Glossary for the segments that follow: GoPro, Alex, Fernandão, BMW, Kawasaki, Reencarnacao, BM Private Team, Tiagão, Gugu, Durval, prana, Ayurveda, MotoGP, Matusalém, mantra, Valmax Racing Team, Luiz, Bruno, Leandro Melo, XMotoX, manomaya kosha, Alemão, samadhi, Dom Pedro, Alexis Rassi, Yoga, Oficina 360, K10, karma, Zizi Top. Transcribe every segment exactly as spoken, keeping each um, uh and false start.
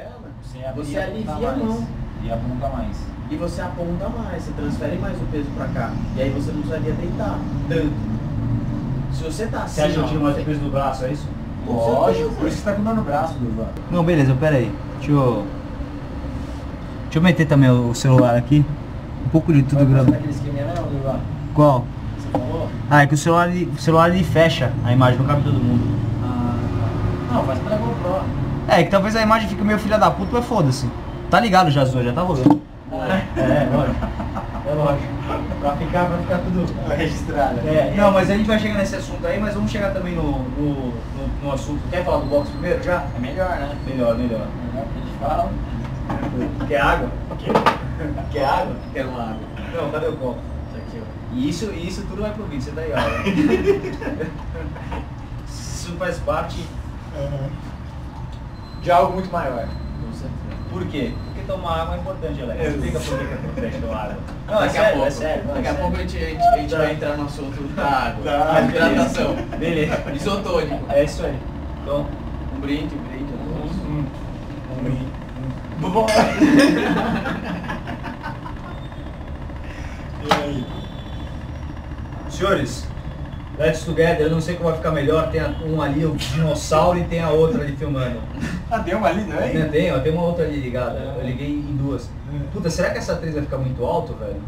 atropela, você, você alivia a mão. E aponta mais. E você aponta mais, você transfere mais o peso pra cá. E aí você não precisaria deitar tanto. Se você tá assim... Você acha que tira mais o peso do braço, é isso? Lógico, por isso que você tá com dor no braço, Durval. Não, beleza, pera aí. Deixa eu... Deixa eu meter também o celular aqui. Um pouco de tudo gravado. Qual? Você falou? Ah, é que o celular, o celular ele fecha a imagem, não cabe todo mundo. Ah, não, faz pela GoPro. É, que talvez a imagem fique meio filha da puta, mas foda-se. Tá ligado já, Zô, já tá rolando. É, é, lógico. É lógico. Pra ficar, pra ficar tudo registrado. É, é. Não, mas a gente vai chegar nesse assunto aí, mas vamos chegar também no, no, no, no assunto. Quer falar do box primeiro já? É melhor, né? Melhor, melhor. Melhor que eles falam. Quer água? Quer, Quer água? Quer uma água. Não, cadê o copo? Aqui, ó. E isso, isso tudo vai pro vídeo, você tá aí, ó. Isso faz parte uhum. de algo muito maior. Com certeza. Por quê? Porque tomar água é importante, Alex. Explica por que é importante tomar água. Não, daqui a pouco. É sério, daqui a pouco a gente, a gente, a gente vai entrar no assunto da água. Da hidratação. Beleza. Isotônico. É isso aí. Então, um brinde, um brinde. Um, um brinde. E aí? Senhores, let's together, eu não sei como vai ficar melhor, tem um ali, o dinossauro, e tem a outra ali filmando. Ah, tem uma ali, não é? Não, tem, ó, tem uma outra ali ligada, eu liguei em duas. Puta, será que essa atriz vai ficar muito alto, velho?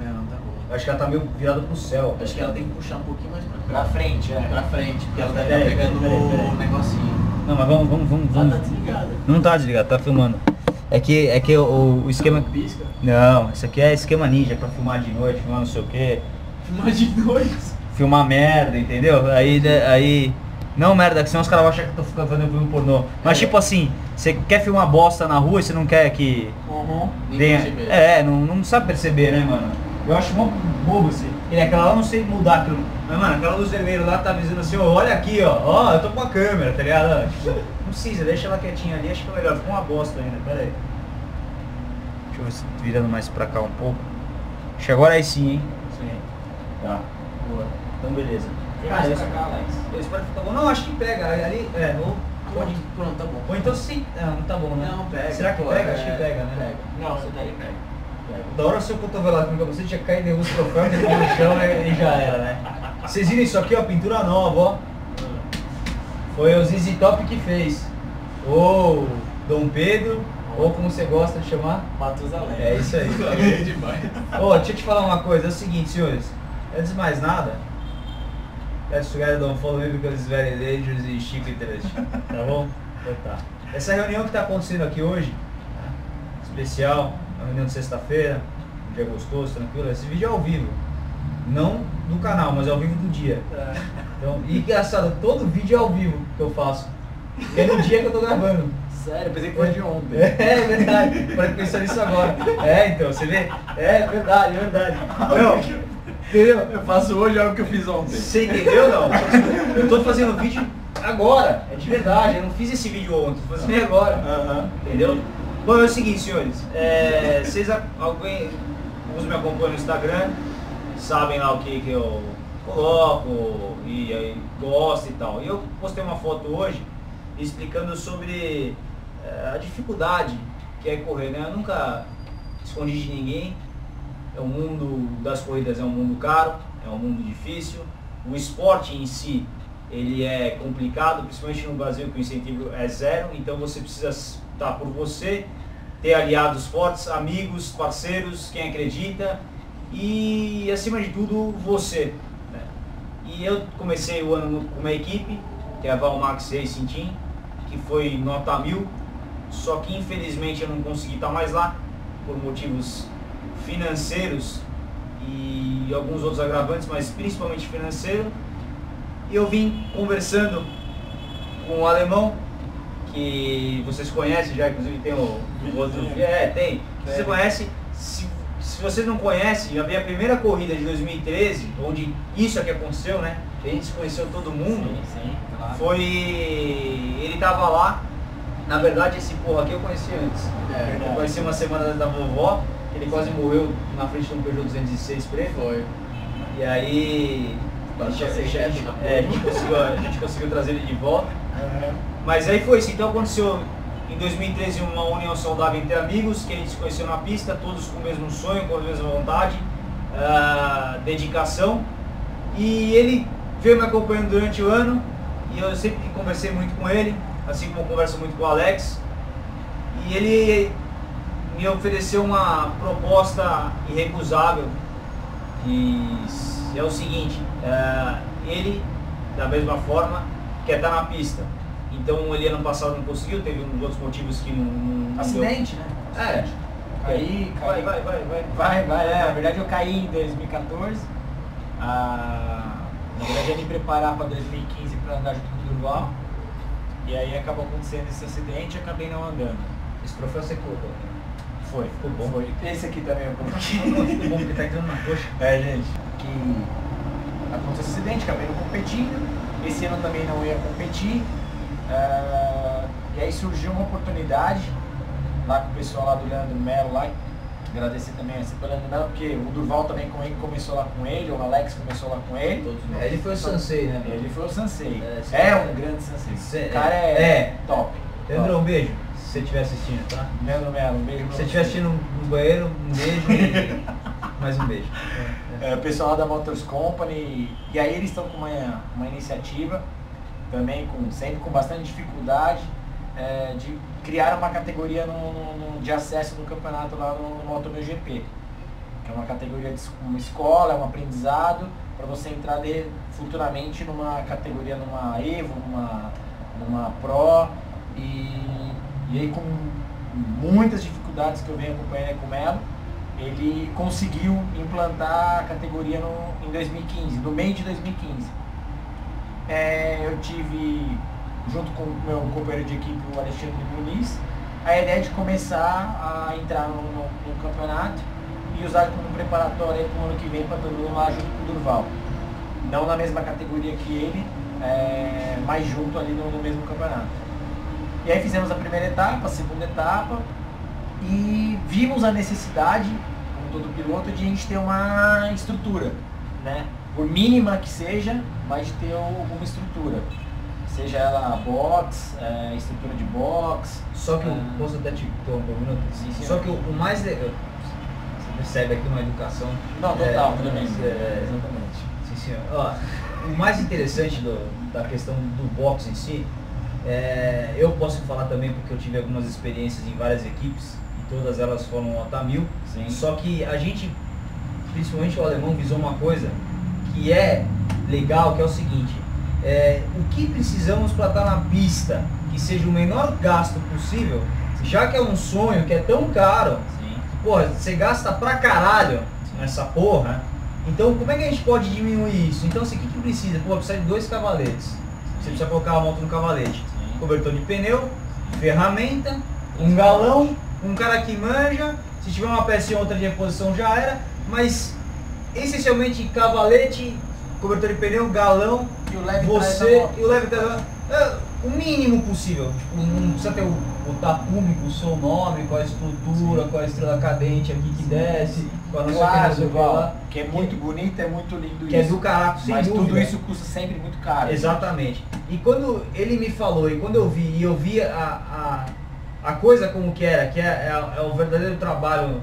Não, não tá boa. Acho que ela tá meio virada pro céu. Acho que ela tem que puxar um pouquinho mais pra, pra frente, é. Pra frente, porque ela deve estar pegando o negocinho. Não, mas vamos, vamos, vamos, vamos. Ela tá desligada. Não tá desligada, tá filmando. É que, é que o, o esquema... Não, pisca? Não, isso aqui é esquema ninja pra filmar de noite, filmar não sei o que. Filmar de noite? Filmar merda, entendeu? Aí, aí... Não merda, que senão os caras vão achar que eu tô fazendo filme pornô. Mas é. Tipo assim, você quer filmar bosta na rua e você não quer que... Uhum. Tenha... Nem é, não, não sabe perceber, né, mano? Eu acho mó bobo assim. Ele é aquela lá, não sei mudar aquilo. Mas, mano, aquela luz vermelha lá tá avisando assim, ó, olha aqui, ó. Ó, eu tô com a câmera, tá ligado? Não precisa, deixa ela quietinha ali, acho que é melhor, ficou uma bosta ainda, pera aí. Deixa eu ver se virando mais pra cá um pouco. Acho que agora aí sim, hein? Sim. Tá. Boa. Então beleza. Tem ah, mais eu pra cá, Alex? Eu espero que tá bom. Não, acho que pega. Ali, é, ou pode. Pronto, tá bom. Ou então sim. Não, não tá bom, né? Não, pega. Será que pô, pega? É... Acho que pega, né? Pega. Não, você tá aí, pega. pega. Da hora o seu cotovelado com você tinha caído em um troféu, depois no chão e já era, né? Vocês viram isso aqui, ó, pintura nova, ó. Foi o Zizi Top que fez. Ou Dom Pedro, ou como você gosta de chamar? Matusalém. É isso aí. Ô, oh, deixa eu te falar uma coisa, é o seguinte, senhores. Antes de mais nada, let's together, don't follow me because it's very dangerous e Chico e Trust. Tá bom? Então tá. Essa reunião que tá acontecendo aqui hoje, especial, a reunião de sexta-feira, um dia gostoso, tranquilo. Esse vídeo é ao vivo. Não do canal, mas ao vivo do dia. Então, e engraçado, todo vídeo é ao vivo que eu faço. Que é no dia que eu tô gravando. Sério, pensei que foi de ontem. É, é verdade, para que pensar nisso agora. É, então, você vê? É verdade, é verdade. Não, entendeu? Eu faço hoje algo que eu fiz ontem. Você entendeu não? Eu tô fazendo vídeo agora, é de verdade, eu não fiz esse vídeo ontem, tô fazendo agora. Uh-huh. Entendeu? Bom, é o seguinte, senhores. É, vocês, alguém, alguns me acompanham no Instagram, sabem lá o que que eu coloco e aí gosto e tal. E eu postei uma foto hoje explicando sobre é, a dificuldade que é correr, né? Eu nunca escondi de ninguém. O mundo das corridas é um mundo caro, é um mundo difícil. O esporte em si, ele é complicado, principalmente no Brasil, que o incentivo é zero. Então você precisa estar por você, ter aliados fortes, amigos, parceiros, quem acredita. E, acima de tudo, você. Né? E eu comecei o ano com uma equipe, que é a Valmax Racing Team, que foi nota mil, só que infelizmente eu não consegui estar mais lá, por motivos financeiros e alguns outros agravantes, mas principalmente financeiro. E eu vim conversando com o Alemão, que vocês conhecem já, inclusive tem o, o outro... É, tem. Você conhece... Se, Se vocês não conhecem, a minha primeira corrida de dois mil e treze, onde isso é que aconteceu, né? A gente conheceu todo mundo. Sim, sim, claro. Foi... Ele tava lá. Na verdade, esse porra aqui eu conheci antes. É, eu conheci uma semana da vovó. Ele quase morreu na frente de um Peugeot duzentos e seis preto. Foi. E aí... A gente, a, gente, é, a, gente conseguiu, a gente conseguiu trazer ele de volta. Uhum. Mas aí foi isso. Então aconteceu Em dois mil e treze, uma união saudável entre amigos, que a gente se conheceu na pista, todos com o mesmo sonho, com a mesma vontade, uh, dedicação. E ele veio me acompanhando durante o ano, e eu sempre conversei muito com ele, assim como eu converso muito com o Alex. E ele me ofereceu uma proposta irrecusável, que é o seguinte, uh, ele, da mesma forma, quer estar na pista. Então ele ano passado não conseguiu, teve uns outros motivos que não... não acidente, deu. Né? É. Caí, caí. Vai, vai, vai, vai. Vai, vai, é. Na verdade eu caí em dois mil e quatorze. Ah, na verdade eu ia me preparar para dois mil e quinze para andar junto com o Durval. E aí acabou acontecendo esse acidente e acabei não andando. Esse troféu você colocou? Foi, ficou bom. Foi. Esse aqui também é bom. Ficou bom porque tá entrando na coxa. É, gente. Que aconteceu esse acidente, acabei não competindo. Esse ano também não ia competir. Uh, e aí surgiu uma oportunidade lá com o pessoal lá do Leandro Melo lá, agradecer também a Leandro Melo, porque o Durval também com ele começou lá com ele, o Alex começou lá com ele. Todos é, ele foi o Sansei, né? Ele foi o Sansei. É, é um grande Sansei. Cê, o cara é, é top. Leandro, um beijo, se você estiver assistindo, tá? Leandro Melo, um beijo. Se você estiver assistindo um banheiro, um beijo. Mais um beijo. É, é. É, o pessoal da Motors Company, e aí eles estão com uma, uma iniciativa também, com, sempre com bastante dificuldade, é, de criar uma categoria no, no, no, de acesso no campeonato lá no, no MotoGP, que é uma categoria de uma escola, é um aprendizado, para você entrar de, futuramente numa categoria, numa Evo, numa, numa Pro, e, e aí com muitas dificuldades que eu venho acompanhando com o Melo, ele conseguiu implantar a categoria no, em dois mil e quinze, no meio de dois mil e quinze. É, eu tive, junto com o meu companheiro de equipe, o Alexandre Muniz, a ideia de começar a entrar no, no, no campeonato e usar como preparatório para o ano que vem, para todo mundo lá junto com o Durval. Não na mesma categoria que ele, é, mas junto ali no, no mesmo campeonato. E aí fizemos a primeira etapa, a segunda etapa, e vimos a necessidade, como todo piloto, de a gente ter uma estrutura, né? Por mínima que seja, mas de ter alguma estrutura. Seja ela box, é, estrutura de box. Só que, é... eu posso até te tomar um minuto? Sim, sim. Só que o, o mais legal, você percebe aqui uma educação... Não, total, é, também. É, exatamente. Sim, senhor. Ó, o mais interessante do, da questão do box em si, é, eu posso falar também porque eu tive algumas experiências em várias equipes, e todas elas foram nota mil. Sim. Só que a gente, principalmente o Alemão, visou uma coisa que é legal, que é o seguinte, é, o que precisamos para estar na pista, que seja o menor gasto possível, já que é um sonho que é tão caro, porra, você gasta pra caralho nessa porra, então como é que a gente pode diminuir isso? Então assim, o que, que precisa? Porra, precisa de dois cavaletes, você precisa colocar a moto no cavalete, sim, cobertor de pneu, ferramenta, um galão, um cara que manja, se tiver uma peça e outra de reposição já era, mas... essencialmente cavalete, cobertor de pneu, galão, e o leve você e o leve é, o mínimo possível. Tipo, não precisa ter o, o tapume com o seu nome, com a estrutura, com a estrela cadente aqui que sim, desce, com a nossa claro, que, lá, que é muito que, bonito, é muito lindo que isso. É do caraco, sem mas dúvida. Tudo isso custa sempre muito caro. Exatamente. E quando ele me falou, e quando eu vi, e eu vi a, a, a coisa como que era, que é, é, é o verdadeiro trabalho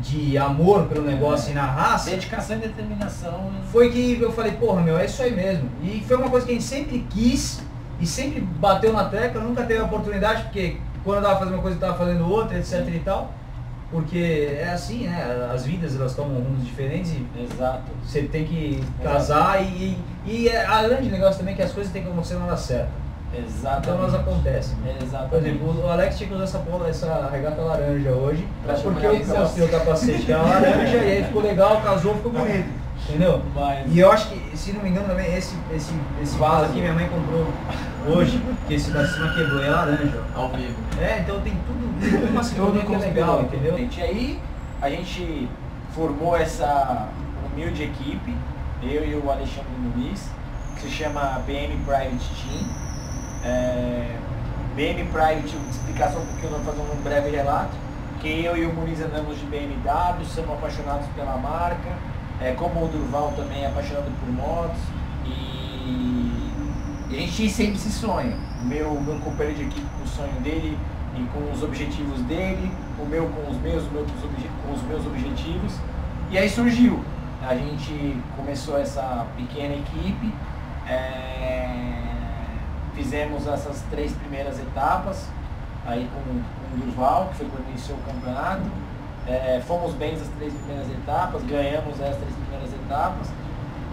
de amor pelo negócio é. E na raça, dedicação e determinação, foi que eu falei, porra, meu, é isso aí mesmo. E foi uma coisa que a gente sempre quis e sempre bateu na tecla, nunca teve a oportunidade, porque quando eu tava fazendo uma coisa, eu tava fazendo outra, etc e tal, porque é assim, né, as vidas elas tomam rumos diferentes e exato, você tem que casar e, e é a grande negócio também que as coisas tem que acontecer na hora certa. Exatamente. Então elas acontecem. Exatamente. Por exemplo, o Alex tinha que usar essa, bola, essa regata laranja hoje, pra porque eu encostei o capacete da laranja e aí ficou legal, casou, ficou bonito. Entendeu? Mas... E eu acho que, se não me engano também, esse, esse, esse vaso aqui minha mãe comprou hoje, porque esse da cima quebrou, é laranja. Ao vivo. É, então tem tudo, uma situação que é legal, entendeu? E aí a gente formou essa humilde equipe, eu e o Alexandre Muniz, que se chama B M Private Team. É, B M Private, explicação porque eu vou fazer um breve relato, que eu e o Muniz andamos de B M W, somos apaixonados pela marca, é, como o Durval também é apaixonado por motos, e, e a gente sempre se sonha, meu, meu companheiro de equipe com o sonho dele, e com os objetivos dele, o meu com os meus, o meu com os meus objetivos. E aí surgiu, a gente começou essa pequena equipe, é, fizemos essas três primeiras etapas aí com, com o Durval, que foi quando iniciou o campeonato. É, fomos bem nas três primeiras etapas, ganhamos as três primeiras etapas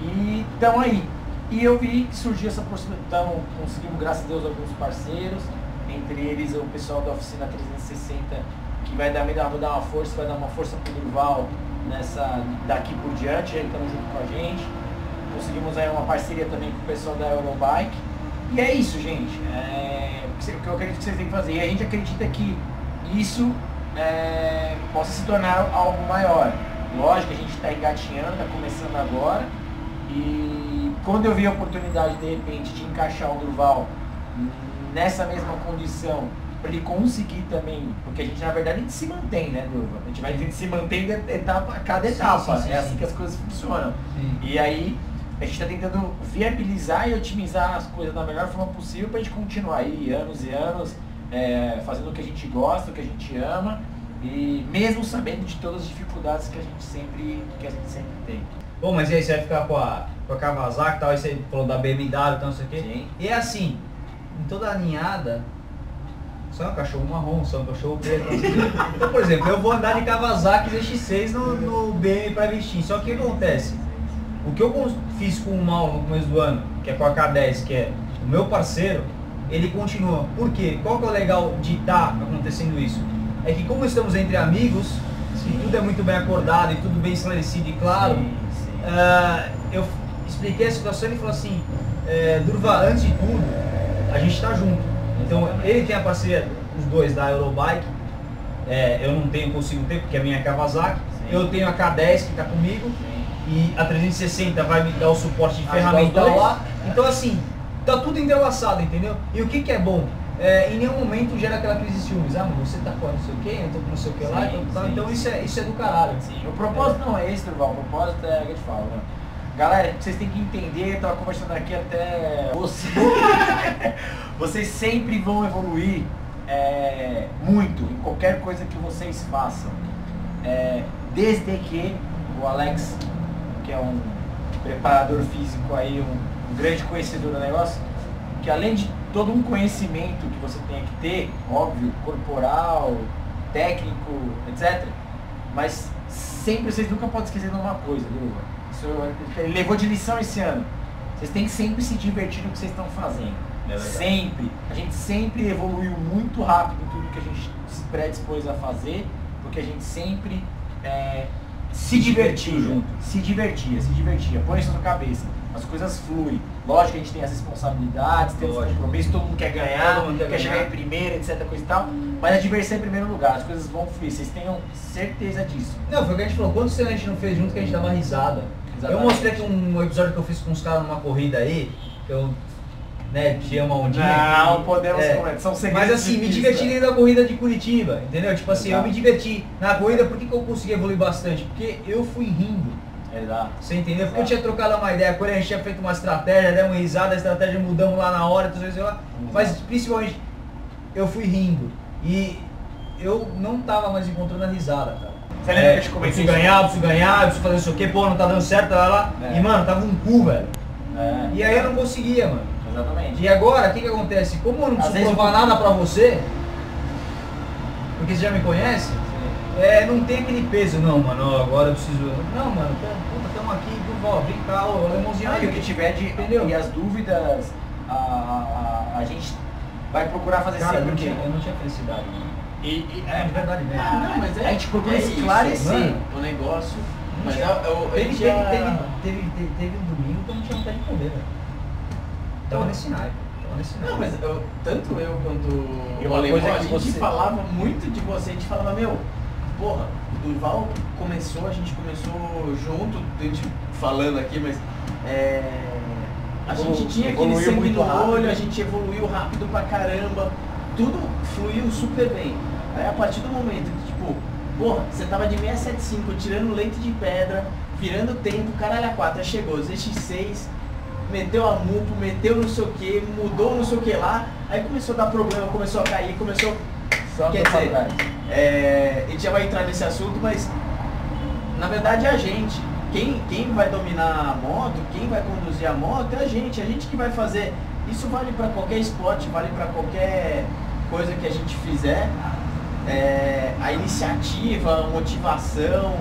e então aí. E eu vi que surgiu essa possibilidade, então conseguimos, graças a Deus, alguns parceiros, entre eles o pessoal da Oficina trezentos e sessenta, que vai dar, dar uma força, vai dar uma força pro Durval nessa, daqui por diante, ele estando junto com a gente. Conseguimos aí uma parceria também com o pessoal da Eurobike. E é isso, gente, é, o que eu acredito que vocês têm que fazer, e a gente acredita que isso é, possa se tornar algo maior. Lógico, a gente está engatinhando, está começando agora, e quando eu vi a oportunidade, de repente, de encaixar o Durval nessa mesma condição, para ele conseguir também, porque a gente, na verdade, a gente se mantém, né, Durval? A gente vai a gente se mantendo etapa, a cada etapa, sim, sim, sim, é assim sim. que as coisas funcionam. Sim. E aí, a gente está tentando viabilizar e otimizar as coisas da melhor forma possível para a gente continuar aí, anos e anos, é, fazendo o que a gente gosta, o que a gente ama, e mesmo sabendo de todas as dificuldades que a gente sempre, que a gente sempre tem. Bom, mas e aí, você vai ficar com a, com a Kawasaki e tal, aí você falou da B M W e tal, não sei o quê. Sim. E é assim, em toda a ninhada, só é um cachorro marrom, só é um cachorro preto. Então, por exemplo, eu vou andar de Kawasaki Z X seis no, no B M Private Team, só que o que acontece? O que eu fiz com o Mauro no começo do ano, que é com a K dez, que é o meu parceiro, ele continua. Por quê? Qual que é o legal de estar tá acontecendo isso? É que como estamos entre amigos, e tudo é muito bem acordado e tudo bem esclarecido e claro, sim. Uh, eu expliquei a situação e ele falou assim, é, Durval, antes de tudo, a gente está junto. Então ele tem a parceria, os dois da Eurobike, é, eu não tenho, consigo ter, porque a minha é a Kawasaki, sim. eu tenho a K dez que está comigo, sim. e a trezentos e sessenta vai me dar o suporte de ferramenta lá. Então assim, tá tudo entrelaçado, entendeu? E o que que é bom? É, em nenhum momento gera aquela crise de ciúmes. Ah, mas você tá com não sei o que, eu tô com não sei o que lá, sim, então, tá, sim, então isso, é, isso é do caralho. Sim. O propósito é. não é esse, Durval, o propósito é o que eu te falo, né? Galera, vocês têm que entender, eu tava conversando aqui até... Você... vocês sempre vão evoluir é, muito em qualquer coisa que vocês façam. É, desde que o Alex, que é um preparador físico aí, um, um grande conhecedor do negócio, que além de todo um conhecimento que você tem que ter, óbvio, corporal, técnico, etcétera. Mas sempre, vocês nunca podem esquecer de uma coisa, viu? Isso ele levou de lição esse ano. Vocês têm que sempre se divertir no que vocês estão fazendo. É sempre. A gente sempre evoluiu muito rápido em tudo que a gente se predispôs a fazer, porque a gente sempre é, se, se divertia, divertia junto. Se divertia, se divertia. Põe isso na cabeça. As coisas fluem. Lógico que a gente tem as responsabilidades, tem os compromissos, todo mundo quer ganhar, todo mundo quer, quer chegar em primeiro, etcétera, coisa e tal. Mas a diversão é em primeiro lugar, as coisas vão fluir, vocês tenham certeza disso. Não, foi o que a gente falou, quantos treinos a gente não fez junto que a gente dava risada. Exatamente. Eu mostrei aqui um episódio que eu fiz com os caras numa corrida aí, que eu, né, tinha uma ondinha. Não, que, podemos é, comentar, são segredos. Mas assim, me diverti dentro da corrida de Curitiba, entendeu? Tipo assim, exato. Eu me diverti na corrida, por que que eu consegui evoluir bastante? Porque eu fui rindo. Exato. Você entendeu? Porque exato. Eu tinha trocado uma ideia, quando a gente tinha feito uma estratégia, deu uma risada, a estratégia mudamos lá na hora, tudo isso lá. Mas principalmente eu fui rindo. E eu não tava mais encontrando a risada, cara. Você lembra é, que a gente começou? Eu preciso ganhar, eu preciso ganhar, eu preciso fazer isso aqui, pô, não tá dando certo, lá lá. É. E mano, tava um cu, velho. É. E aí eu não conseguia, mano. Exatamente. E agora, o que que acontece? Como eu não preciso provar nada pra você, porque você já me conhece. É, não tem aquele peso, não, mano, agora eu preciso... Não, mano, estamos aqui, Durval, vem cá, o Alemãozinho... E o que tiver de... Entendeu? E as dúvidas, a, a, a, a gente vai procurar fazer sempre. Cara, eu não tinha, eu não tinha felicidade, mano. E, e, é, é verdade mesmo. Ah, não, mas é, a gente procura é esclarecer isso, o negócio. Mas tinha, eu, eu, teve, já... teve, teve, teve, teve um domingo que eu não tinha vontade de comer, velho. Tava nesse naipe. Não, mas eu, tanto eu quanto eu, o Alemão, a gente você... falava muito de você, a gente falava, meu... Porra, o Durval começou, a gente começou junto, a gente falando aqui, mas é, a Evolu gente tinha aquele sangue no olho, a gente evoluiu rápido pra caramba, tudo fluiu super bem. Aí a partir do momento que, tipo, porra, você tava de seiscentos e setenta e cinco tirando leite de pedra, virando tempo, caralho a quatro, aí chegou Z X seis, meteu a mupo, meteu não sei o que, mudou não sei o que lá, aí começou a dar problema, começou a cair, começou... Só quer dizer, é, a gente já vai entrar nesse assunto, mas na verdade é a gente. Quem, quem vai dominar a moto, quem vai conduzir a moto é a gente. A gente que vai fazer. Isso vale para qualquer esporte, vale para qualquer coisa que a gente fizer. É, a iniciativa, a motivação,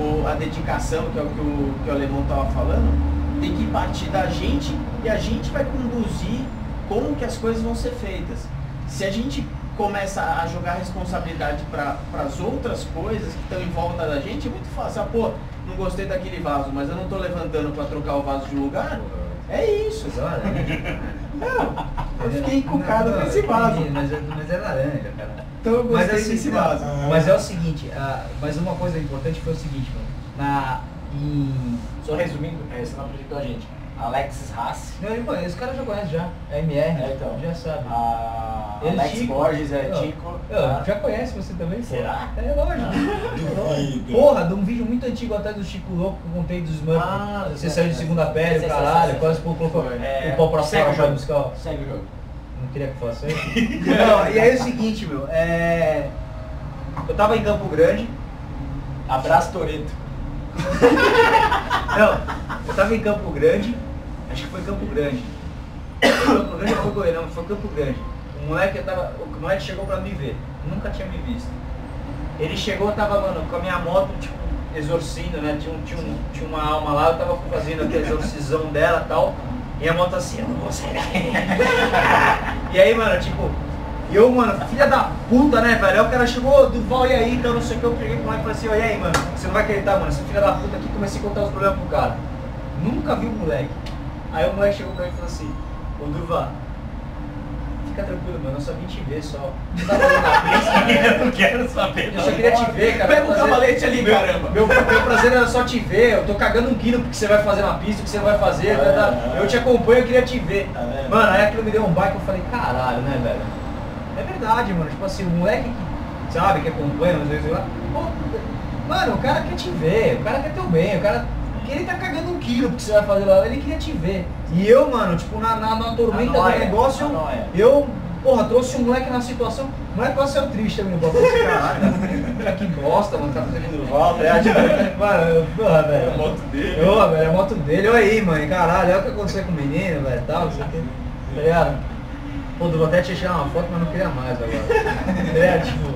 ou a dedicação, que é o que o, que o Alemão estava falando, tem que partir da gente e a gente vai conduzir como que as coisas vão ser feitas. Se a gente começa a jogar responsabilidade para as outras coisas que estão em volta da gente, é muito fácil. Ah, pô, não gostei daquele vaso, mas eu não estou levantando para trocar o vaso de lugar. É isso. É laranja. Não, eu fiquei encucado com esse vaso. Mas, mas é laranja, cara. Então eu gostei mas, assim, desse não, vaso. Mas é o seguinte, uh, mas uma coisa importante foi o seguinte, mano. Na, em... Só resumindo, você não apresentou a gente. Alexis Rassi. Não, ele conhece, os caras já conhecem já. É M R, é, então. Já sabe. A... Ele Alex Chico, Borges é Tico. Ah. Já conhece você também? Será? Pô. É lógico. Porra, de um vídeo muito antigo até do Chico Louco que eu contei dos Smurfs. Ah, você saiu de segunda pele, o caralho, quase colocou é, o pau pra fora pra buscar. Segue o jogo. Não queria que fosse aí? Não, e aí é o seguinte, meu. É... Eu tava em Campo Grande. Abraço, Toreto. Não, eu tava em Campo Grande. Acho que foi Campo Grande. Campo Grande foi Goiânia, foi Campo Grande. O moleque, eu tava, o moleque chegou pra me ver, nunca tinha me visto. Ele chegou, eu tava, mano, com a minha moto, tipo, exorcindo, né? Tinha, um, tinha, um, tinha uma alma lá, eu tava fazendo aquela exorcisão dela e tal. E a moto assim, eu não vou sair. E aí, mano, tipo, e eu, mano, filha da puta, né, velho? Aí o cara chegou, Durval, e aí, então não sei o que, eu peguei com o moleque e falei assim, ó, e aí, mano, você não vai acreditar, mano, essa filha da puta aqui, comecei a contar os problemas pro cara. Nunca vi o moleque. Aí o moleque chegou pra mim e falou assim, ô Durval, fica tranquilo, mano, eu só vim te ver só. Não tá fazendo a pista, né? Eu não quero saber. Eu só queria te ver, cara. Pega o cavalete ali, caramba. Meu, meu prazer era só te ver. Eu tô cagando um guino porque você vai fazer na pista, o que você vai fazer. É, tá, é. Eu te acompanho, eu queria te ver. É, mano, aí aquilo me deu um bike, eu falei, caralho, né, velho? É verdade, mano. Tipo assim, o moleque que sabe, que acompanha, às vezes, lá. Mano, o cara quer te ver, o cara quer teu bem, o cara. Porque ele tá cagando um quilo porque você vai fazer lá, ele queria te ver. E eu, mano, tipo, na, na, na tormenta do negócio, eu, porra, trouxe um moleque na situação, o moleque quase saiu triste também, bota esse caralho. Que bosta, mano, tá fazendo do volta, é a mano, porra, velho. É a moto dele. Ô, velho, é a moto dele, olha aí, mano, caralho, olha o que aconteceu com o menino, velho, tal, não sei o que. Tá ligado? Pô, vou até te tirar uma foto, mas não queria mais agora. É, tipo,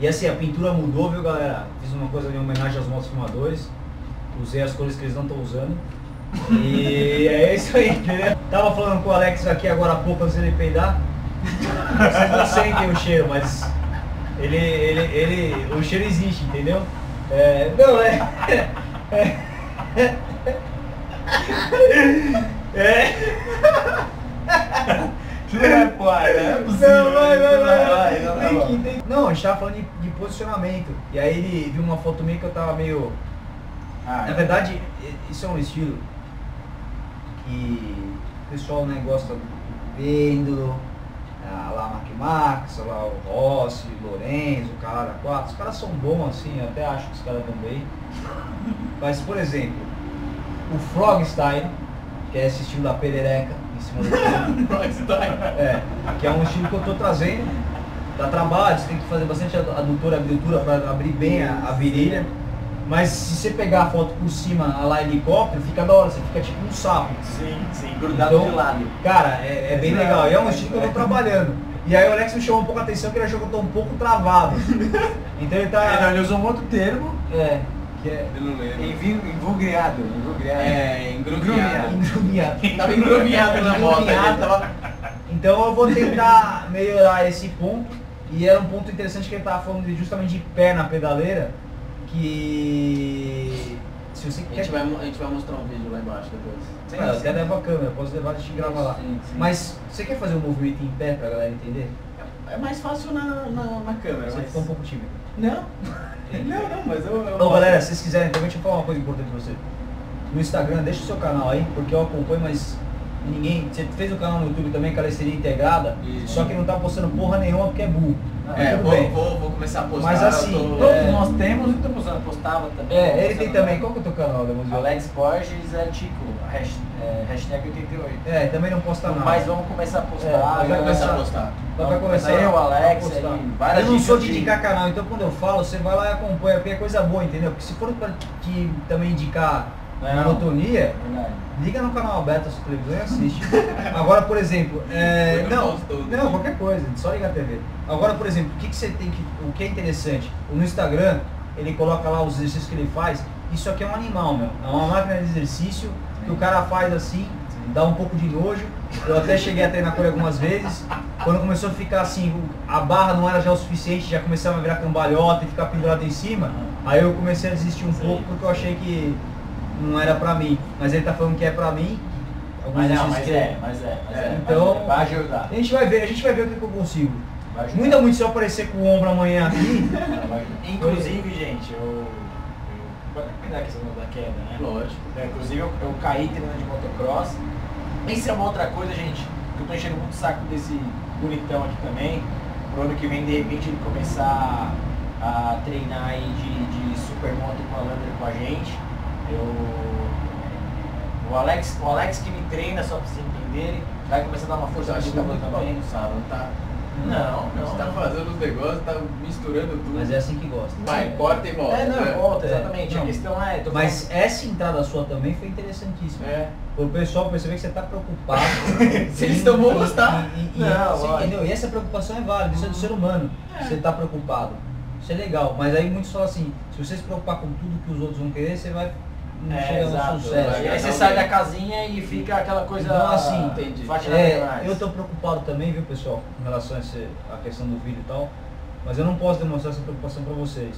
e assim, a pintura mudou, viu, galera? Fiz uma coisa em homenagem aos motos filmadores. Usei as cores que eles não estão usando. E é isso aí, entendeu? Tava falando com o Alex aqui agora há pouco antes dele peidar. Vocês não sentem o cheiro, mas ele, ele, ele, o cheiro existe, entendeu? É, não, é... É... é, é, não, a gente tava falando de, de posicionamento. E aí ele viu uma foto minha que eu tava meio... Ah, na verdade, isso é um estilo que o pessoal, né, gosta do Pêndulo, ah, lá Mac Max, lá o Rossi, o Lorenzo, o Caralho quatro. Os caras são bons assim, eu até acho que os caras também. Mas, por exemplo, o Frog Style, que é esse estilo da perereca em cima do Frog Style. É, que é um estilo que eu tô trazendo, dá trabalho, você tem que fazer bastante adutora e abdutora para abrir bem a, a virilha. Mas se você pegar a foto por cima, a lá helicóptero, fica da hora, você fica tipo um sapo. Sim, sim, grudado então, de lado. Cara, é, é bem não, legal, e é um estilo que eu tô trabalhando. E aí o Alex me chamou um pouco a atenção, que ele achou que eu tô um pouco travado. Então ele tá... É, não, ele usou um outro termo. É. Que é... Eu não lembro. Envugriado. É, engrumiado. Engrumiado. Tava engrumiado na moto. Tava... Então eu vou tentar melhorar esse ponto. E era um ponto interessante que ele tava falando de, justamente de pé na pedaleira. Que se você quer... a, gente vai, a gente vai mostrar um vídeo lá embaixo depois. Sim, não, até leva a câmera, eu posso levar e te gravar lá. Sim, sim. Mas você quer fazer um movimento em pé pra galera entender? É, é mais fácil na, na, na câmera. Você mas... ficou um pouco tímido. Não? Não, não, mas eu... eu... Bom, galera, se vocês quiserem também, deixa eu falar uma coisa importante pra você. No Instagram, deixa o seu canal aí, porque eu acompanho, mas ninguém... Você fez o canal no YouTube também, Calesteria Integrada, isso. Só que não tá postando porra nenhuma porque é burro. É, vou, vou, vou começar a postar. Mas assim, tô, todos é, nós temos e estamos postando. Postava também. É, ele tem também. Qual que é o teu canal? Alex Borges é Tico. Hashtag oitenta e oito. É, também não posta nada. Mas vamos começar a postar. É, vai começar a postar. Então vai começar eu, Alex, aí, várias Eu não sou de indicar de... canal, então quando eu falo, você vai lá e acompanha, porque é coisa boa, entendeu? Porque se for para te também indicar monotonia, liga no canal aberto a sua televisão e assiste. Agora, por exemplo, é, não, não, qualquer coisa, só ligar a T V. Agora, por exemplo, o que, que você tem que, o que é interessante, no Instagram, ele coloca lá os exercícios que ele faz, isso aqui é um animal, meu, é uma máquina de exercício que o cara faz assim, dá um pouco de nojo, eu até cheguei a treinar com ele algumas vezes, quando começou a ficar assim, a barra não era já o suficiente, já começava a virar cambalhota e ficar pendurado em cima, aí eu comecei a desistir um pouco porque eu achei que não era pra mim, mas ele tá falando que é pra mim, mas não, mas que... é, mas é, mas é, é. Então, mas vai ajudar. A gente vai ver, a gente vai ver o que eu consigo. Muita, muito se eu aparecer com o ombro amanhã aqui. Inclusive, gente, eu... Cuidado com essa questão da queda, né? Lógico. É, inclusive, eu, eu caí treinando de motocross. Isso é uma outra coisa, gente, que eu tô enchendo muito saco desse bonitão aqui também. Pro ano que vem, de repente, ele começar a treinar aí de, de supermoto com a Lander com a gente. Eu, o, Alex, o Alex que me treina, só pra vocês entenderem, vai começar a dar uma força de também. Bagunçado, tá? Não, não. Você tá fazendo os negócios, tá misturando tudo. Mas é assim que gosta. Vai, é. Corta e volta. É, não, né? Volta, exatamente. É. A questão é... Mas falando... essa entrada sua também foi interessantíssima. É. O pessoal percebeu que você tá preocupado. Se eles estão vão gostar. E, e, não, você entendeu? E essa preocupação é válida, isso é do ser humano. É. Você tá preocupado. Isso é legal. Mas aí muitos falam assim, se você se preocupar com tudo que os outros vão querer, você vai... Não é, chega exato, no sucesso. E aí você sai da casinha e fica aquela coisa então, assim, entendi. É, eu estou preocupado também, viu, pessoal, em relação a esse, a questão do vídeo e tal, mas eu não posso demonstrar essa preocupação para vocês.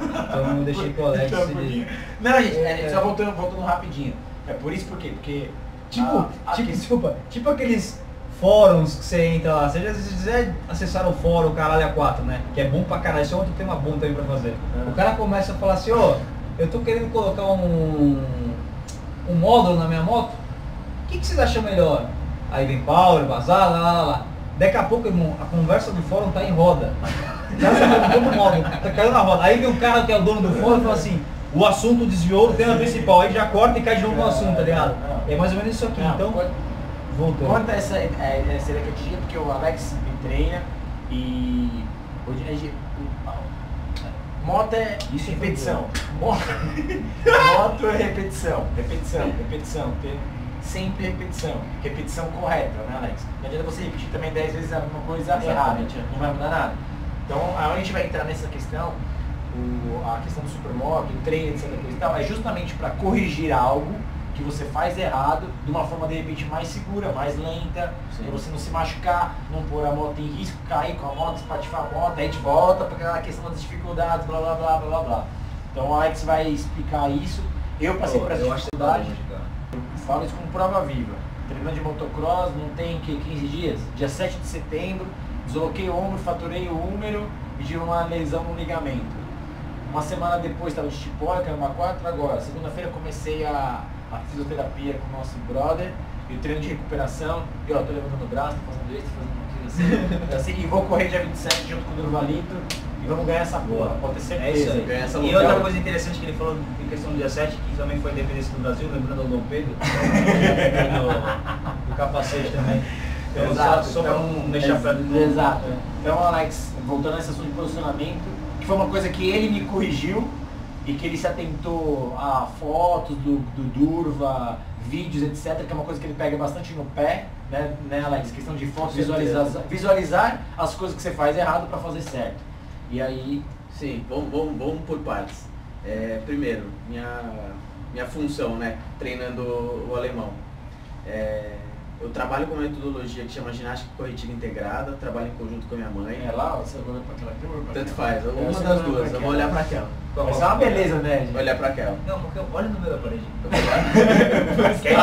Então eu deixei com o Alex. Então, de... Não, gente, é, é, só voltando, voltando rapidinho. É por isso, por quê? Porque... Tipo, a, tipo, a... Desculpa, tipo aqueles fóruns que você entra lá, você já quiser acessar o fórum caralho A quatro, né? Que é bom pra caralho, isso é outro tema bom também para fazer. É. O cara começa a falar assim, ó... Oh, eu tô querendo colocar um, um módulo na minha moto, o que, que vocês acham melhor? Aí vem power, bazar, lá, lá, lá. Daqui a pouco, irmão, a conversa do fórum tá em roda. O módulo, tá caindo na roda. Aí vem o cara que é o dono do fórum e fala assim, o assunto desviou do tema principal. Aí já corta e cai de novo no assunto, tá ligado? É mais ou menos isso aqui, então... Voltou. Conta essa ideia que eu tinha, porque o Alex me treina e... Moto é isso repetição. Moto, moto é repetição. Repetição, repetição. Sempre repetição. Repetição correta, né, Alex? Não adianta você repetir também dez vezes a mesma coisa errada. Não vai mudar nada. Então, a gente vai entrar nessa questão, o, a questão do supermoto, o treino, etcétera e tal, é justamente para corrigir algo que você faz errado, de uma forma de repente mais segura, mais lenta, para você não se machucar, não pôr a moto em risco, cair com a moto, espatifar a moto, aí a gente volta para aquela questão das dificuldades, blá blá blá blá blá. Então o Alex vai explicar isso. Eu passei por essa dificuldade, eu falo isso como prova viva. Treinando de motocross, não tem que quinze dias, dia sete de setembro, desloquei o ombro, faturei o húmero e tive uma lesão no ligamento. Uma semana depois estava de tipóica, uma quatro, agora, segunda-feira comecei a a fisioterapia com o nosso brother e o treino de recuperação, eu ó, tô levantando o braço, tô fazendo isso, fazendo aquilo assim, assim, e vou correr dia vinte e sete junto com o Durvalito e vamos ganhar essa porra, pode ter certeza. É isso, essa e outra coisa interessante que ele falou em questão do dia sete, que também foi a independência do Brasil, lembrando ao Dom Pedro, do capacete também. Então, exato, só, só então, para não deixar pra dentro. Exato. Então, Alex, voltando a essa assunto de posicionamento, que foi uma coisa que ele me corrigiu, e que ele se atentou a fotos do, do Durva, vídeos, etcétera, que é uma coisa que ele pega bastante no pé, né, né Alex? Questão de fotos, visualizar, visualizar as coisas que você faz errado para fazer certo. E aí... Sim, vamos, vamos, vamos por partes. É, primeiro, minha, minha função, né, treinando o alemão. É, eu trabalho com uma metodologia que chama ginástica corretiva integrada, trabalho em conjunto com a minha mãe. É lá, você olha para aquela câmera? Tanto faz, uma das duas, eu vou, eu vou olhar para aquela. Mas é uma beleza, né? Gente? Olhar pra aquela. Não, porque eu olho no meio da parede. Que aí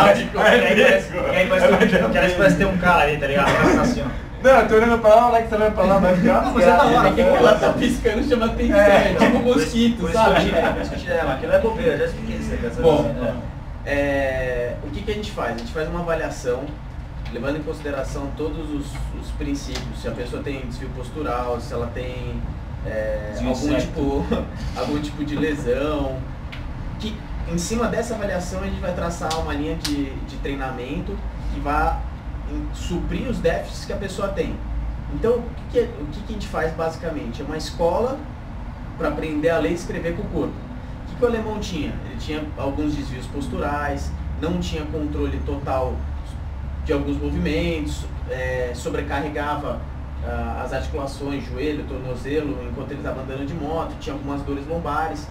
parece que tem um cara ali, tá ligado? Assim, não, eu tô olhando pra lá, o Alex tá olhando pra lá, mas não, você tá lá, que ela tá piscando chama atenção, é tipo mosquito, sabe? Aquilo é bobeira, já expliquei isso aqui. Bom, o que a gente faz? A gente faz uma avaliação, levando em consideração todos os princípios, se a pessoa tem desvio postural, se ela tem... É, algum, tipo, algum tipo de lesão, que em cima dessa avaliação a gente vai traçar uma linha de, de treinamento que vai suprir os déficits que a pessoa tem. Então, o que, que, o que, que a gente faz basicamente? É uma escola para aprender a ler e escrever com o corpo. O que, que o alemão tinha? Ele tinha alguns desvios posturais, não tinha controle total de alguns movimentos, é, sobrecarregava ah, as articulações, joelho, tornozelo, enquanto ele estava andando de moto, tinha algumas dores lombares.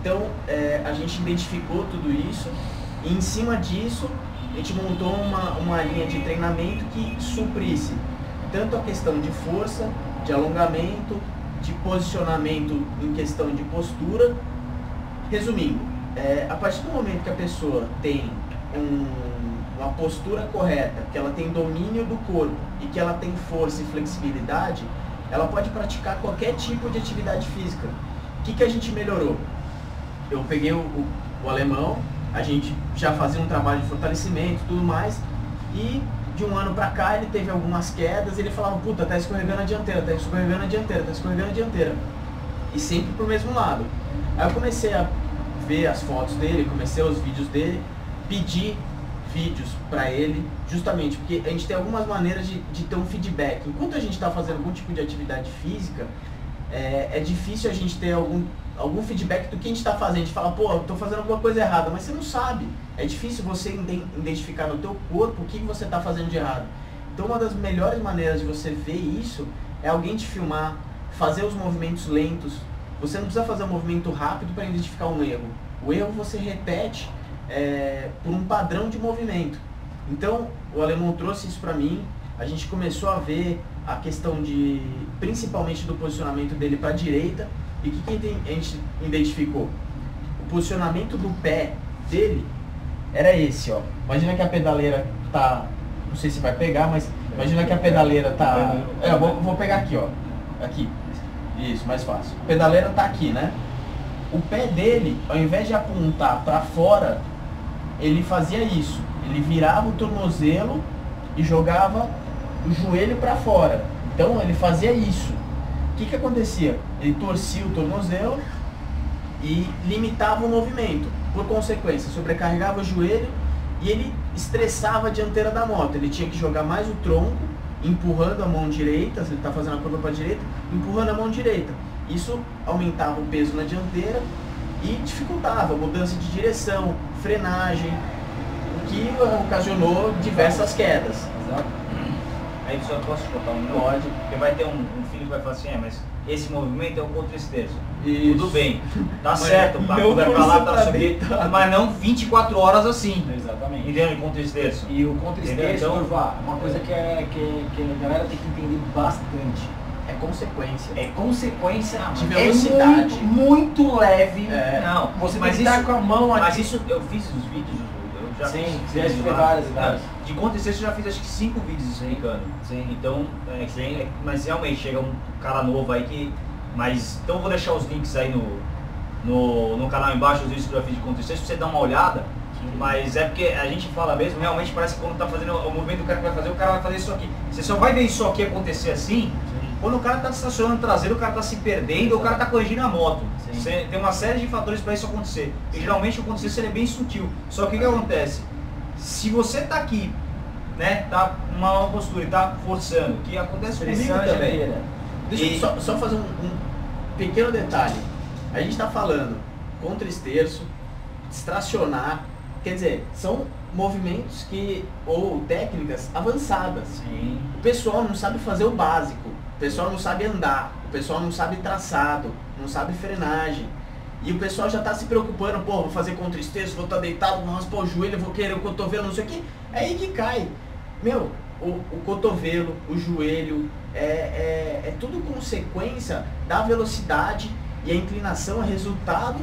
Então, é, a gente identificou tudo isso e, em cima disso, a gente montou uma, uma linha de treinamento que suprisse tanto a questão de força, de alongamento, de posicionamento em questão de postura. Resumindo, é, a partir do momento que a pessoa tem um, uma postura correta, que ela tem domínio do corpo e que ela tem força e flexibilidade, ela pode praticar qualquer tipo de atividade física. O que, que a gente melhorou? Eu peguei o, o, o alemão, a gente já fazia um trabalho de fortalecimento e tudo mais, e de um ano pra cá ele teve algumas quedas e ele falava, puta, tá escorregando a dianteira, tá escorregando a dianteira, tá escorregando a dianteira. E sempre pro mesmo lado. Aí eu comecei a ver as fotos dele, comecei os vídeos dele, pedi vídeos pra ele, justamente porque a gente tem algumas maneiras de, de ter um feedback. Enquanto a gente tá fazendo algum tipo de atividade física, é, é difícil a gente ter algum, algum feedback do que a gente tá fazendo. A gente fala, pô, eu tô fazendo alguma coisa errada, mas você não sabe. É difícil você identificar no teu corpo o que você tá fazendo de errado. Então, uma das melhores maneiras de você ver isso é alguém te filmar, fazer os movimentos lentos. Você não precisa fazer um movimento rápido para identificar um erro. O erro você repete é, por um padrão de movimento. Então, o alemão trouxe isso para mim. A gente começou a ver a questão de, principalmente do posicionamento dele para a direita. E o que, que a gente identificou? O posicionamento do pé dele era esse, ó. Imagina que a pedaleira tá... Não sei se vai pegar, mas imagina que a pedaleira tá... É, eu vou, vou pegar aqui, ó. Aqui. Isso, mais fácil. A pedaleira tá aqui, né? O pé dele, ao invés de apontar para fora, ele fazia isso. Ele virava o tornozelo e jogava o joelho para fora. Então, ele fazia isso. O que que acontecia? Ele torcia o tornozelo e limitava o movimento. Por consequência, sobrecarregava o joelho e ele estressava a dianteira da moto. Ele tinha que jogar mais o tronco, empurrando a mão direita, se ele está fazendo a curva para a direita, empurrando a mão direita. Isso aumentava o peso na dianteira e dificultava a mudança de direção, frenagem, o que ocasionou diversas quedas. Exato. Aí só posso te contar um minuto? Pode. Porque vai ter um, um filho que vai falar assim, é, mas esse movimento é o contra esteja. Tudo bem, tá certo, o papo vai pra lá, tá subindo, mas não vinte e quatro horas assim. Exatamente. Entendeu? O contra esteja. E o contra esteja, então, Durval, uma coisa que, é, que, que a galera tem que entender bastante. É consequência. É consequência de velocidade. É muito, muito leve. É. Não, você mas tem que isso, estar com a mão aqui. Mas isso, eu fiz os vídeos, eu já Sim, fiz, fiz várias idades. De contexto, eu já fiz acho que cinco vídeos, se não me engano. Sim. Então, é, sim, é, mas realmente chega um cara novo aí que... Mas, então eu vou deixar os links aí no, no, no canal embaixo, os vídeos que eu já fiz de contexto, pra você dar uma olhada. Sim. Mas é porque a gente fala mesmo, realmente parece que quando tá fazendo o movimento do cara que vai fazer, o cara vai fazer isso aqui. Você só vai ver isso aqui acontecer assim, sim, quando o cara tá estacionando traseiro, o cara tá se perdendo, ou o cara tá corrigindo a moto. Você, tem uma série de fatores para isso acontecer. Sim. E geralmente o acontecer ele é bem sutil. Só que o que acontece? Se você tá aqui, né, tá uma má postura e tá forçando, que acontece comigo também. Deixa e... eu só, só fazer um, um pequeno detalhe. A gente tá falando contra esterço, distracionar, quer dizer, são movimentos que, ou técnicas avançadas. Sim. O pessoal não sabe fazer o básico, o pessoal não sabe andar, o pessoal não sabe traçado, não sabe frenagem. E o pessoal já está se preocupando, pô, vou fazer contra esteso, vou estar tá deitado, vou raspar o joelho, vou querer o cotovelo, não sei o que. É aí que cai. Meu, o, o cotovelo, o joelho, é, é, é tudo consequência da velocidade e a inclinação é resultado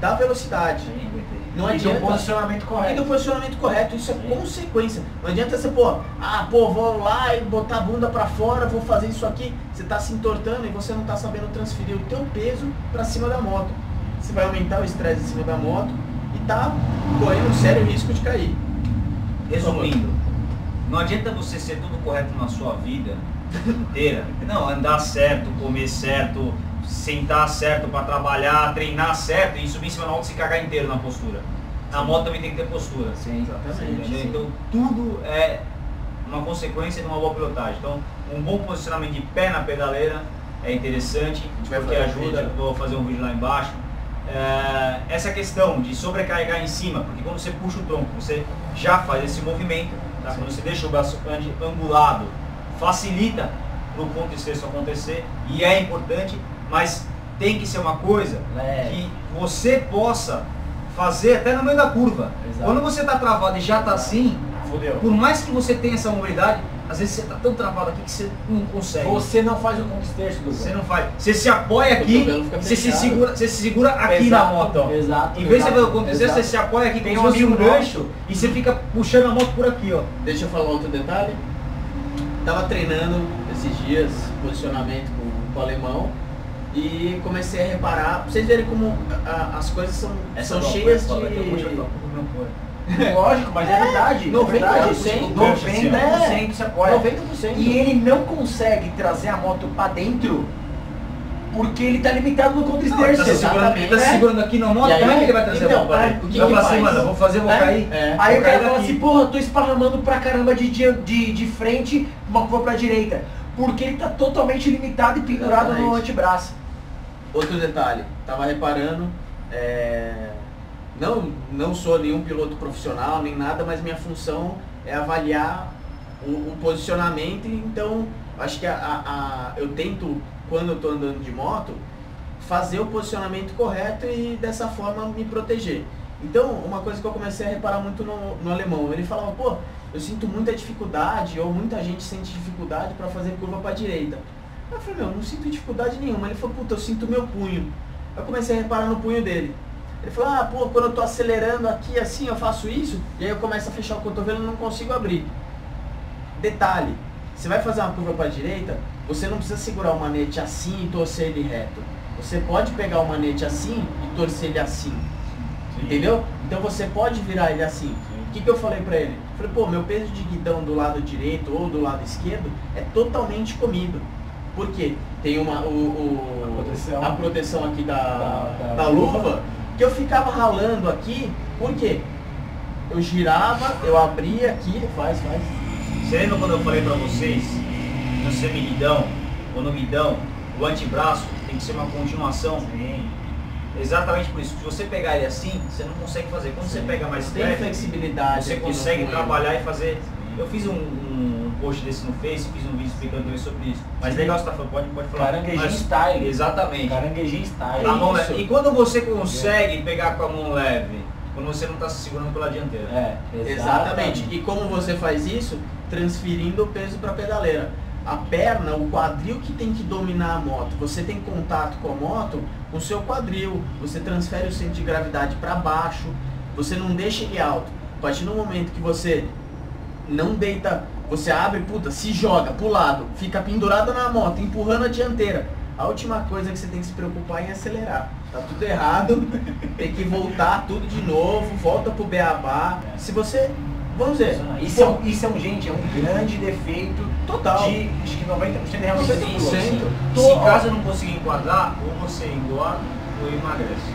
da velocidade. Não adianta, e do posicionamento correto. E do posicionamento correto, isso é Sim. consequência. Não adianta você, pô, ah, pô, vou lá e botar a bunda pra fora, vou fazer isso aqui. Você está se entortando e você não está sabendo transferir o teu peso para cima da moto. Você vai aumentar o estresse em cima da moto e tá correndo um sério risco de cair. Resumindo, não adianta você ser tudo correto na sua vida inteira. Não, andar certo, comer certo, sentar certo para trabalhar, treinar certo e subir em cima da moto e se cagar inteiro na postura. A moto também tem que ter postura. Sim, exatamente. Sim. Então tudo é uma consequência de uma boa pilotagem. Então, um bom posicionamento de pé na pedaleira é interessante, porque ajuda, vou fazer um vídeo lá embaixo. É, essa questão de sobrecarregar em cima, porque quando você puxa o tronco, você já faz esse movimento, tá? Quando você deixa o braço angulado, facilita para o contexto acontecer, e é importante, mas tem que ser uma coisa é. que você possa fazer até no meio da curva. Exato. Quando você está travado e já está assim, fudeu. Por mais que você tenha essa mobilidade, às vezes você está tão travado aqui que você não consegue. Você não faz o contexto do Você não faz. Você se apoia aqui, você se, segura, você se segura aqui exato, na moto. Exato. Em vez de você fazer o contexto, você se apoia aqui, tem um gancho e você fica puxando a moto por aqui, ó. Deixa eu falar outro detalhe. Tava treinando esses dias posicionamento com, com o Alemão. E comecei a reparar, pra vocês verem como a, a, as coisas são, são cheias de... Lógico, mas é, é verdade. noventa por cento se apoia. noventa por cento. E ele não consegue trazer a moto pra dentro porque ele tá limitado no contra-esterço. Ele tá segurando, ele tá né? segurando aqui na moto, como é que ele vai trazer então, a moto pra dentro? Eu falei assim, mano, vou fazer, vou é? cair. É. Aí vou o cara fala assim, porra, eu tô esparramando pra caramba de, de, de, de frente, uma curva pra direita. Porque ele tá totalmente limitado e pendurado exatamente. No antebraço. Outro detalhe, tava reparando, é... não, não sou nenhum piloto profissional nem nada, mas minha função é avaliar o, o posicionamento, então acho que a, a, a, eu tento, quando eu tô andando de moto, fazer o posicionamento correto e dessa forma me proteger. Então, uma coisa que eu comecei a reparar muito no, no Alemão, ele falava, pô, eu sinto muita dificuldade, ou muita gente sente dificuldade para fazer curva para direita. Eu falei, meu, não sinto dificuldade nenhuma. Ele falou, puta, eu sinto meu punho. Eu comecei a reparar no punho dele. Ele falou, ah, pô, quando eu tô acelerando aqui assim, eu faço isso, e aí eu começo a fechar o cotovelo e não consigo abrir. Detalhe, você vai fazer uma curva para direita, você não precisa segurar o manete assim e torcer ele reto. Você pode pegar o manete assim e torcer ele assim. Sim. Entendeu? Então você pode virar ele assim. Sim. O que, que eu falei pra ele? Eu falei, pô, meu peso de guidão do lado direito ou do lado esquerdo é totalmente comido. Por quê? Tem uma, o, o, a, proteção. a proteção aqui da, da, da, da luva, luva, que eu ficava ralando aqui. Por quê? Eu girava, eu abria aqui. Faz, faz. Você lembra quando eu falei pra vocês, no semiguidão ou no guidão, o antebraço tem que ser uma continuação? Sim. Exatamente por isso, se você pegar ele assim, você não consegue fazer. Quando sim. você pega mais leve, tem flexibilidade, você consegue trabalhar e fazer. Sim. Eu fiz um, um post desse no Face, fiz um vídeo explicando também sobre isso. Mas legal você tá falando, pode, pode falar. Caranguejinho style. Exatamente. Caranguejinho style. A mão leve. E quando você consegue pegar com a mão leve, quando você não está se segurando pela dianteira. É, exatamente. exatamente. E como você faz isso? Transferindo o peso para a pedaleira. A perna, o quadril que tem que dominar a moto. Você tem contato com a moto, o seu quadril, você transfere o centro de gravidade para baixo, você não deixa ele alto. A partir do momento que você não deita, você abre, puta, se joga pro lado, fica pendurado na moto, empurrando a dianteira. A última coisa que você tem que se preocupar é em acelerar. Tá tudo errado, tem que voltar tudo de novo, volta pro beabá. Se você... Vamos ver. Isso, pô, é um, isso é um, gente, é um grande defeito total de acho que noventa por cento de realmente. Se caso eu não conseguir enquadrar, ou você engorda ou emagrece.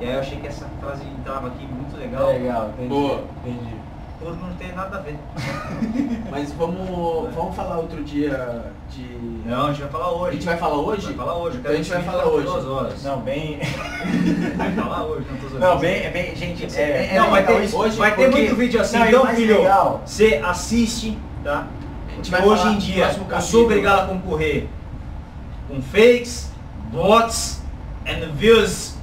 E aí eu achei que essa frase estava aqui muito legal. Legal, entendi. Boa. Entendi. Todo mundo não tem nada a ver. Mas vamos, vamos falar outro dia de... Não, a gente vai falar hoje. A gente vai falar hoje? Vai falar hoje. Então a gente vai falar hoje. Duas horas. Não, bem... Vai falar hoje, não Não, bem, bem, gente... É, é não, vai ter, hoje, vai ter muito vídeo assim, não, então, filho, você assiste, tá? A gente vai hoje em dia, eu sou obrigado a concorrer com fakes, bots, and views...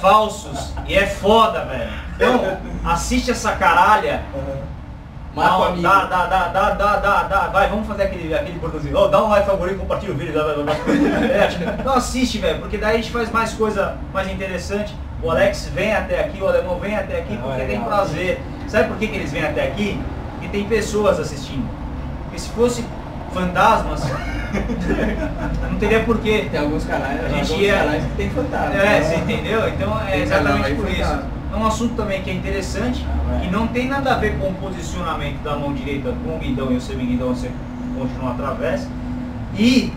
falsos, e é foda, velho. Então, assiste essa caralha. Uhum. Dá, dá, dá, dá, dá, dá, dá, vai, vamos fazer aquele, aquele produzinho. Oh, dá um like, favorito, compartilha o vídeo. Dá, dá, dá, dá. Então assiste, velho, porque daí a gente faz mais coisa mais interessante. O Alex vem até aqui, o Alemão vem até aqui porque tem prazer. Sabe por que, que eles vêm até aqui? Porque tem pessoas assistindo. Porque se fosse fantasmas... não teria porquê. Tem alguns canais, a gente alguns ia... canais que tem fantasma. É, né? Você entendeu? Então é tem exatamente por isso. É um assunto também que é interessante ah, e não tem nada a ver com o posicionamento da mão direita com o guidão e o semiguidão, você continua através. E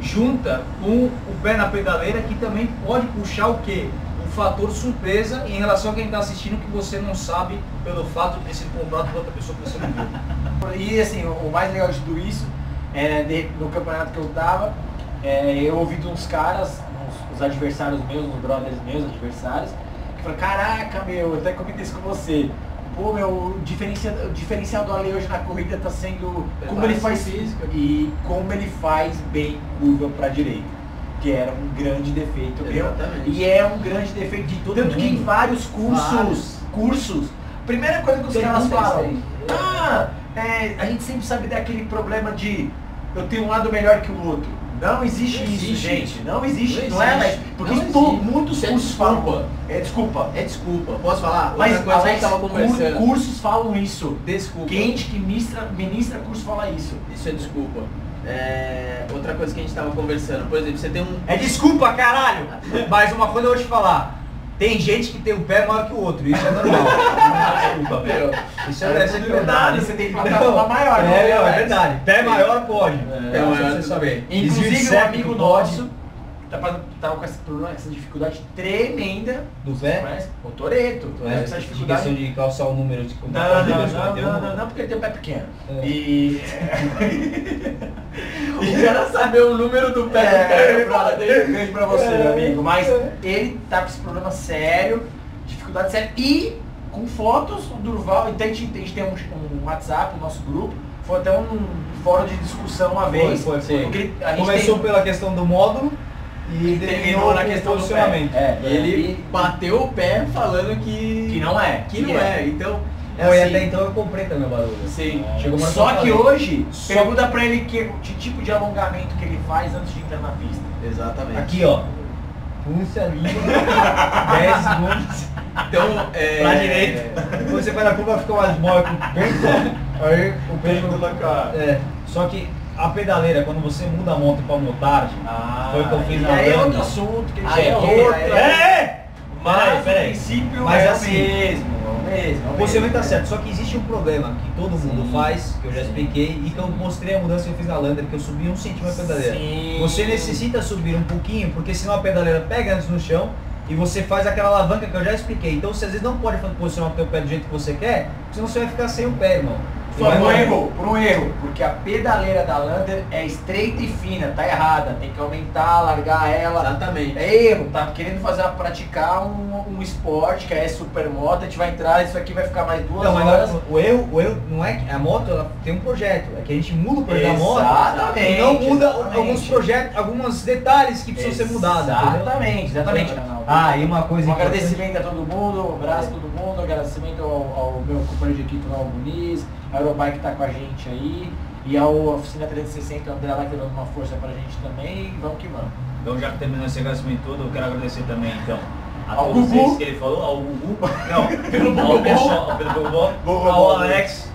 junta com o pé na pedaleira que também pode puxar o quê? um fator surpresa em relação a quem está assistindo, que você não sabe pelo fato de ter sido comprado por outra pessoa que você não viu. E assim, o mais legal de tudo isso, é, de, no campeonato que eu tava, é, eu ouvi de uns caras, uns, uns adversários meus, uns brothers meus, adversários, que falaram, caraca meu, eu até comentei isso com você. Pô, meu, o diferencial, o diferencial do Ale hoje na corrida tá sendo como ele faz física e como ele faz bem curva pra direita, que era um grande defeito meu. E é um grande defeito de todo mundo. Tanto que em vários cursos, vários. cursos, primeira coisa que os caras falam, ah, é, a gente sempre sabe daquele problema de eu tenho um lado melhor que o outro. Não existe, não existe isso, gente. Não existe, não, existe. não é, mas porque muitos cursos falam. É desculpa. É desculpa. Posso falar? Mas Alex, que cursos falam isso. Desculpa. Gente que ministra, ministra curso fala isso. Isso é desculpa. É... Outra coisa que a gente tava conversando, por exemplo, você tem um... É desculpa, caralho! Mas uma coisa eu vou te falar. Tem gente que tem um pé maior que o outro, isso é normal. Desculpa, meu. Isso é, é verdade, verdade, você tem que falar uma maior. É, né? é verdade, pé maior pode. É, pé maior você saber. Inclusive um amigo nosso tava, tava com essa, essa dificuldade tremenda. Do pé? O Toreto. É, essa dificuldade de, de calçar o número de... Não, não, não, não, não, não, não, porque ele tem o pé pequeno. É. E... E já saber o número do pé é, do cara, beijo pra você, é, meu amigo. Mas ele tá com esse problema sério, dificuldade séria. E com fotos, o Durval, então a gente, a gente tem um, um WhatsApp, o nosso grupo, foi até um fórum de discussão uma vez. Foi, foi, foi. Começou tem... pela questão do módulo e, e terminou na questão do funcionamento. É, ele e... bateu o pé falando que... Que não é. Que, que não é. é. Então... É, assim, até então eu comprei também o barulho. Sim. É. Chegou Só que falei. hoje, Só... pergunta pra ele que, que tipo de alongamento que ele faz antes de entrar na pista. Exatamente. Aqui, ó. Punça livre, dez segundos. Então, é... Pra direita. É... Você vai na curva, fica o asmóvel com o peito. Aí o peito do local. É. Só que a pedaleira, quando você muda a moto pra motard, ah, foi o que eu fiz na Aí é outro assunto que ele já é outro. É! Mas, peraí. princípio Mas é assim mesmo. Mesmo, você vai estar certo, só que existe um problema que todo mundo sim, faz, que eu já sim. expliquei e que eu mostrei a mudança que eu fiz na Lander, que eu subi um centímetro a pedaleira. Sim. Você necessita subir um pouquinho, porque senão a pedaleira pega antes no chão e você faz aquela alavanca que eu já expliquei. Então você às vezes não pode posicionar o teu pé do jeito que você quer, senão você vai ficar sem o pé, irmão. Só por um erro, por um erro, porque a pedaleira da Lander é estreita e fina, tá errada, tem que aumentar, largar ela. Exatamente. É erro, tá querendo fazer, praticar um, um esporte que é super moto, a gente vai entrar, isso aqui vai ficar mais duas não, horas. Mas o erro, o erro, não é que a moto ela tem um projeto, é que a gente muda o projeto da moto. Exatamente. E não muda exatamente. alguns projetos, alguns detalhes que precisam exatamente, ser mudados. Exatamente, exatamente. Ah, e uma coisa um importante. Agradecimento a todo mundo, um abraço a todo mundo, agradecimento ao, ao meu companheiro de equipe, ao Luiz, a Eurobike está com a gente aí, e a Oficina trezentos e sessenta, o André lá que dando uma força para a gente também, e vamos que vamos. Então, já que terminou esse agradecimento todo, eu quero agradecer também, então, a ao todos vocês que ele falou, ao Gugu, não, pelo Gugu, ao, ao Alex,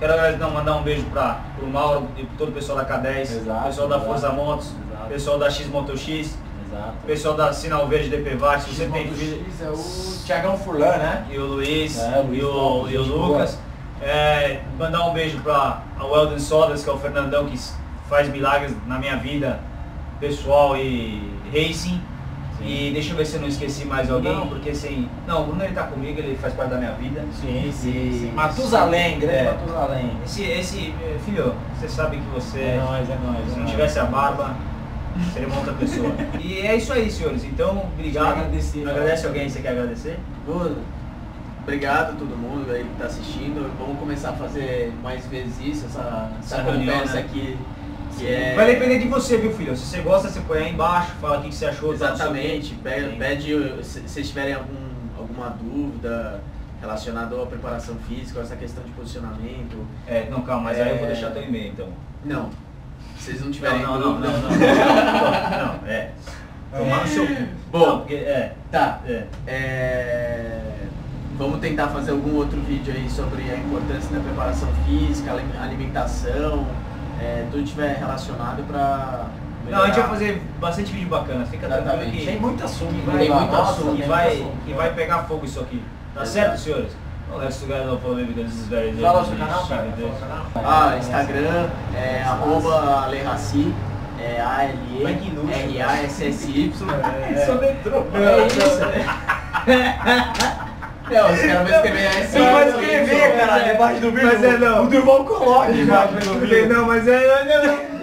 quero agradecer, não, mandar um beijo para o Mauro e todo o pessoal da K dez, exato, pessoal da Forza Motos, exato. pessoal da XMotoX, pessoal da Sinal Verde D P V A T, você tem é o Tiagão Furlan, né? E o Luiz, é, Luiz e, o, e o Lucas. É, mandar um beijo para a Weldon Sodas, que é o Fernandão, que faz milagres na minha vida pessoal e racing. Sim. E deixa eu ver se eu não esqueci mais alguém, não. porque assim, não, o Bruno ele tá comigo, ele faz parte da minha vida. Sim, sim, sim. Matusalém, grande é. Matusalém. Esse, esse, filho, você sabe que você, é nóis, é nóis, se não é tivesse nóis. a barba, seria uma outra pessoa. E é isso aí, senhores. Então, obrigado. Agradece alguém, você quer agradecer? Tudo. Obrigado a todo mundo aí que está assistindo. Vamos começar a fazer mais vezes isso, essa, essa, essa conversa aqui. Que é... Vai depender de você, viu, filho? Se você gosta, você põe aí embaixo, fala o que você achou. Exatamente. Tá, pede, pede, se vocês tiverem algum, alguma dúvida relacionada à preparação física, essa questão de posicionamento. É, não, calma, mas é... aí eu vou deixar teu e-mail, então. Não. Vocês não tiverem não, não, dúvida. Não, não, não, não, não, não, é. Tomar o seu... Bom, não, porque, é, tá. É... é... Vamos tentar fazer algum outro vídeo aí sobre a importância da preparação física, alimentação, é, tudo tiver relacionado para... Não, a gente vai fazer bastante vídeo bacana, fica tranquilo que... Tem muito assunto, que vai, tem muito nossa, assunto, tem vai, assunto. E vai pegar fogo isso aqui. Tá Exato. certo, senhores? Fala o seu canal, cara. Ah, Instagram, é, arroba Alexis Rassi. é A L E, R A S S Y. É só metrô. É isso. Não, os caras vão escrever assim. Não vai escrever, caralho, debaixo do vídeo. Mas é não. O Durval coloca debaixo do vídeo. Não, mas é não, não.